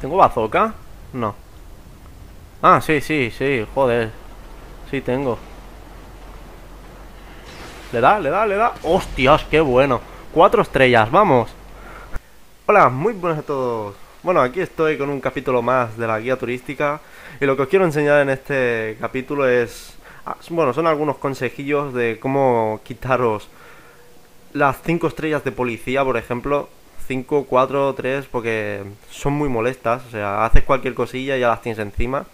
¿Tengo bazooka? No. Ah, sí, joder. Sí, tengo. Le da. ¡Hostias, qué bueno! 4 estrellas, vamos. Hola, muy buenas a todos. Bueno, aquí estoy con un capítulo más de la guía turística. Y lo que os quiero enseñar en este capítulo es... bueno, son algunos consejillos de cómo quitaros las 5 estrellas de policía, por ejemplo. 5, 4, 3, porque son muy molestas. O sea, haces cualquier cosilla y ya las tienes encima.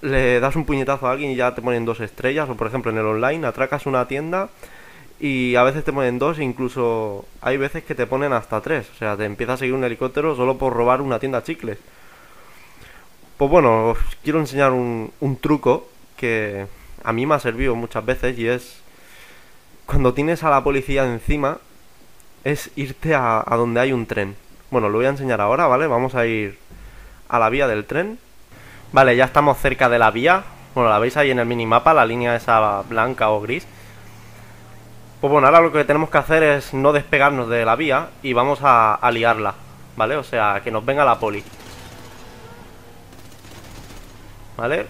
Le das un puñetazo a alguien y ya te ponen 2 estrellas. O por ejemplo en el online, atracas una tienda y a veces te ponen 2, incluso hay veces que te ponen hasta 3. O sea, te empieza a seguir un helicóptero solo por robar una tienda de chicles. Pues bueno, os quiero enseñar un truco que a mí me ha servido muchas veces, y es cuando tienes a la policía encima, es irte a donde hay un tren. Bueno, lo voy a enseñar ahora, ¿vale? Vamos a ir a la vía del tren. Vale, ya estamos cerca de la vía. Bueno, la veis ahí en el minimapa, la línea esa blanca o gris. Pues bueno, ahora lo que tenemos que hacer es no despegarnos de la vía y vamos a liarla, ¿vale? O sea, que nos venga la poli, ¿vale?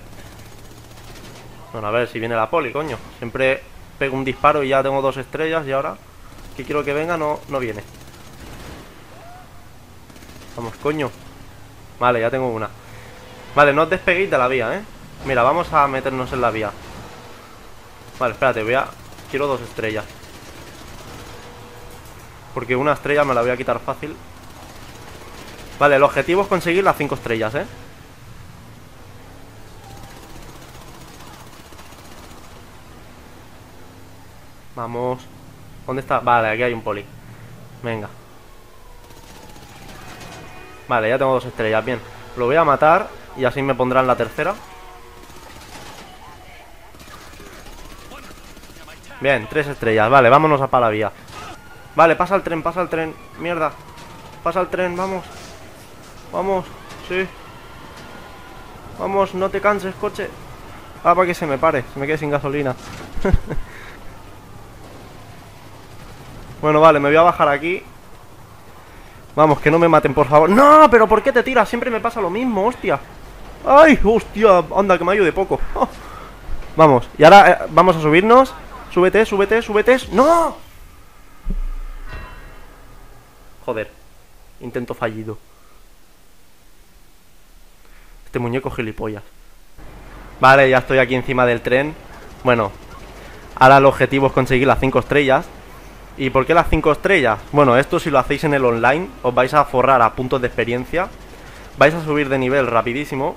Bueno, a ver si viene la poli, coño. Siempre pego un disparo y ya tengo 2 estrellas, y ahora que quiero que venga, no viene. Vamos, coño. Vale, ya tengo una. Vale, no os despeguéis de la vía, ¿eh? Mira, vamos a meternos en la vía. Vale, espérate, quiero 2 estrellas. Porque una estrella me la voy a quitar fácil. Vale, el objetivo es conseguir las 5 estrellas, ¿eh? Vamos. ¿Dónde está? Vale, aquí hay un poli. Venga. Vale, ya tengo 2 estrellas, bien. Lo voy a matar y así me pondrán la tercera. Bien, 3 estrellas. Vale, vámonos a para la vía. Vale, pasa el tren. Mierda. Pasa el tren, vamos. Vamos, sí. Vamos, no te canses, coche. Ah, para que se me pare, se me quede sin gasolina. Bueno, vale, me voy a bajar aquí. Vamos, que no me maten, por favor. ¡No! ¿Pero por qué te tiras? Siempre me pasa lo mismo, hostia. ¡Ay, hostia! Anda, que me ayude poco. Oh. Vamos, y ahora vamos a subirnos. Súbete. ¡No! Joder. Intento fallido. Este muñeco gilipollas. Vale, ya estoy aquí encima del tren. Bueno, ahora el objetivo es conseguir las 5 estrellas. ¿Y por qué las 5 estrellas? Bueno, esto si lo hacéis en el online, os vais a forrar a puntos de experiencia. Vais a subir de nivel rapidísimo.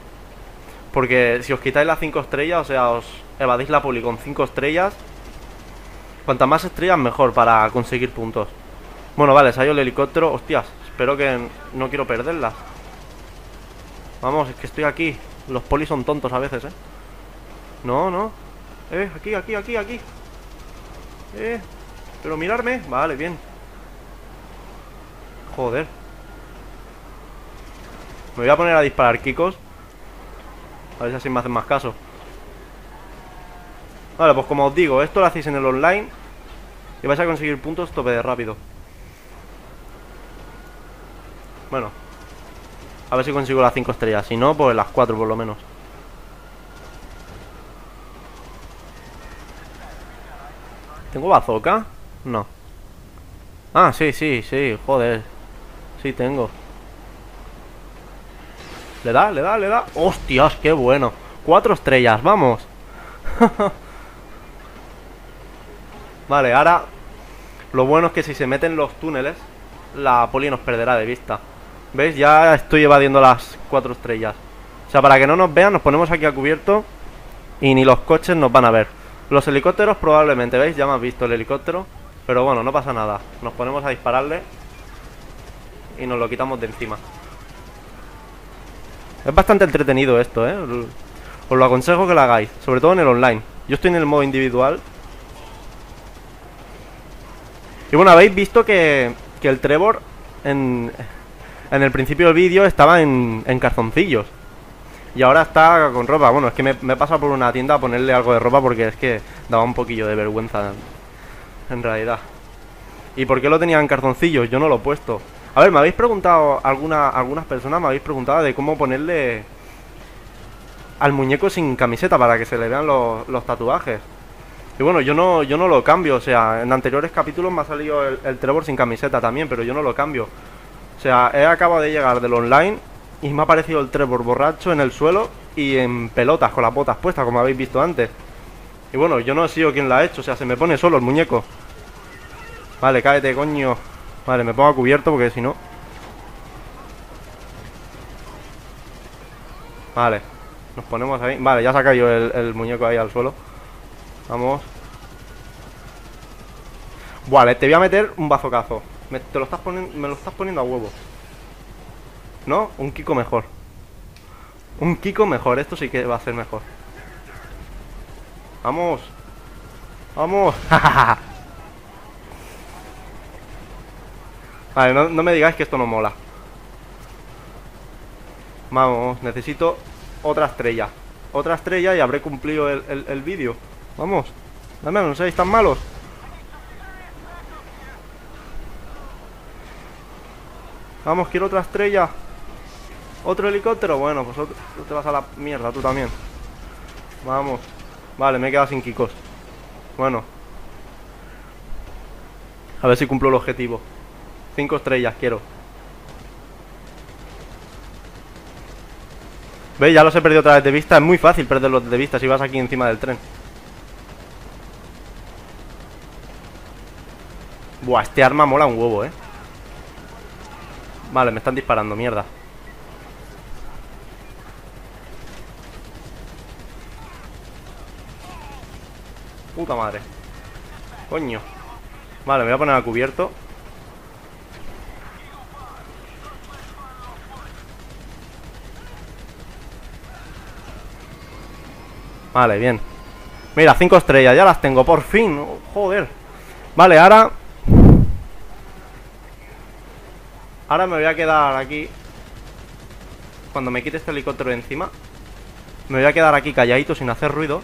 Porque si os quitáis las 5 estrellas, o sea, os evadís la poli con 5 estrellas. Cuantas más estrellas, mejor para conseguir puntos. Bueno, vale, salió el helicóptero. Hostias, espero que no quiero perderlas. Vamos, es que estoy aquí. Los polis son tontos a veces, ¿eh? No. Aquí. Pero mirarme, vale, bien. Joder. Me voy a poner a disparar, Kikos. A ver si así me hacen más caso. Vale, pues como os digo, esto lo hacéis en el online y vais a conseguir puntos tope de rápido. Bueno, a ver si consigo las 5 estrellas. Si no, pues las 4 por lo menos. ¿Tengo bazooka? No. Ah, sí, joder. Sí, tengo. Le da. ¡Hostias, qué bueno! 4 estrellas, vamos. Vale, ahora lo bueno es que si se meten los túneles, la poli nos perderá de vista. ¿Veis? Ya estoy evadiendo las 4 estrellas. O sea, para que no nos vean, nos ponemos aquí a cubierto y ni los coches nos van a ver. Los helicópteros probablemente, ¿veis? Ya me has visto el helicóptero. Pero bueno, no pasa nada. Nos ponemos a dispararle y nos lo quitamos de encima. Es bastante entretenido esto, ¿eh? Os lo aconsejo que lo hagáis, sobre todo en el online. Yo estoy en el modo individual. Y bueno, habéis visto que el Trevor en el principio del vídeo estaba en calzoncillos. Y ahora está con ropa. Bueno, es que me he pasado por una tienda a ponerle algo de ropa porque es que daba un poquillo de vergüenza en realidad. ¿Y por qué lo tenía en calzoncillos? Yo no lo he puesto. A ver, me habéis preguntado, algunas personas me habéis preguntado de cómo ponerle al muñeco sin camiseta para que se le vean los tatuajes. Y bueno, yo no lo cambio, o sea, en anteriores capítulos me ha salido el Trevor sin camiseta también, pero yo no lo cambio. O sea, he acabado de llegar del online y me ha aparecido el Trevor borracho en el suelo y en pelotas, con las botas puestas, como habéis visto antes. Y bueno, yo no he sido quien la ha hecho, o sea, se me pone solo el muñeco. Vale, cállate, coño. Vale, me pongo a cubierto porque si no... Vale, nos ponemos ahí. Vale, ya se ha caído el muñeco ahí al suelo. Vamos. Vale, te voy a meter un bazocazo. Me lo estás poniendo a huevo. ¿No? Un Kiko mejor. Un Kiko mejor, esto sí que va a ser mejor. Vamos. Vamos. Vale, no me digáis que esto no mola. Vamos, necesito otra estrella. Otra estrella y habré cumplido el vídeo. Vamos, dame, no seáis tan malos. Vamos, quiero otra estrella. ¿Otro helicóptero? Bueno, pues otro, tú te vas a la mierda, tú también. Vamos. Vale, me he quedado sin Kikos. Bueno, a ver si cumplo el objetivo. 5 estrellas quiero. ¿Veis? Ya los he perdido otra vez de vista. Es muy fácil perderlos de vista si vas aquí encima del tren. Buah, este arma mola un huevo, ¿eh? Vale, me están disparando, mierda. Puta madre. Coño. Vale, me voy a poner a cubierto. Vale, bien. Mira, 5 estrellas, ya las tengo, por fin. Oh, joder. Vale, ahora... Ahora me voy a quedar aquí. Cuando me quite este helicóptero de encima, me voy a quedar aquí calladito, sin hacer ruido.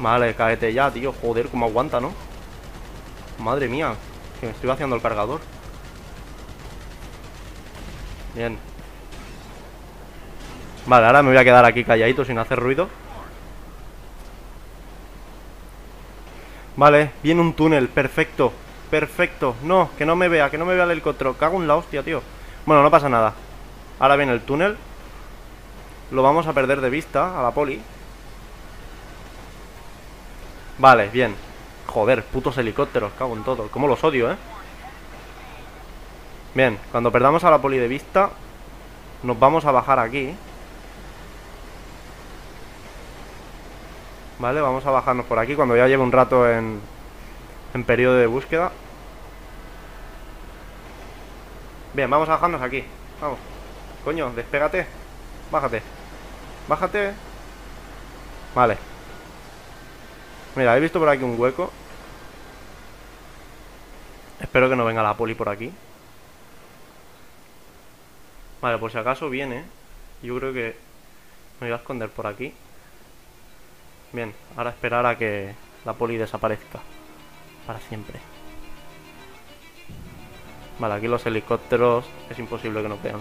Vale, cállate ya, tío. Joder, cómo aguanta, ¿no? Madre mía, que me estoy vaciando el cargador. Bien. Vale, ahora me voy a quedar aquí calladito, sin hacer ruido. Vale, viene un túnel, perfecto. Perfecto, no, que no me vea el helicóptero. Cago en la hostia, tío. Bueno, no pasa nada, ahora viene el túnel. Lo vamos a perder de vista, a la poli. Vale, bien. Joder, putos helicópteros, cago en todo. Cómo los odio, eh. Bien, cuando perdamos a la poli de vista, nos vamos a bajar aquí. Vale, vamos a bajarnos por aquí cuando ya lleve un rato en periodo de búsqueda. Bien, vamos a bajarnos aquí. Vamos. Coño, despégate. Bájate. Bájate. Vale. Mira, ¿habéis visto por aquí un hueco? Espero que no venga la poli por aquí. Vale, por si acaso viene. Yo creo que me voy a esconder por aquí. Bien, ahora esperar a que la poli desaparezca para siempre. Vale, aquí los helicópteros es imposible que nos vean.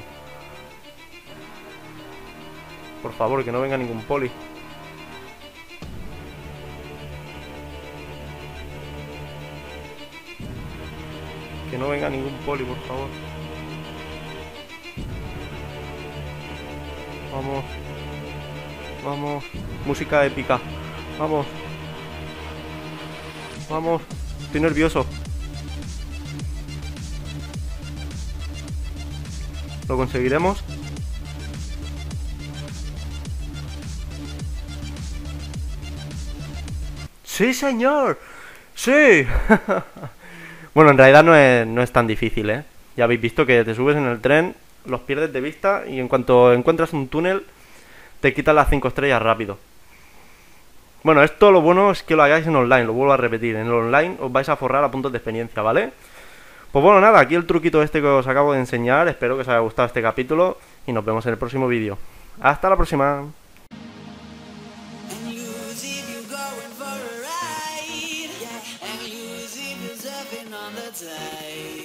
Por favor, que no venga ningún poli. Que no venga ningún poli, por favor. Vamos. Vamos. Música épica. Vamos. Vamos. Estoy nervioso. ¿Lo conseguiremos? ¡Sí, señor! ¡Sí! Bueno, en realidad no es tan difícil, ¿eh? Ya habéis visto que te subes en el tren, los pierdes de vista y en cuanto encuentras un túnel, te quitas las 5 estrellas rápido. Bueno, esto lo bueno es que lo hagáis en online, lo vuelvo a repetir, en el online os vais a forrar a puntos de experiencia, ¿vale? Pues bueno, nada, aquí el truquito este que os acabo de enseñar, espero que os haya gustado este capítulo y nos vemos en el próximo vídeo. ¡Hasta la próxima! day.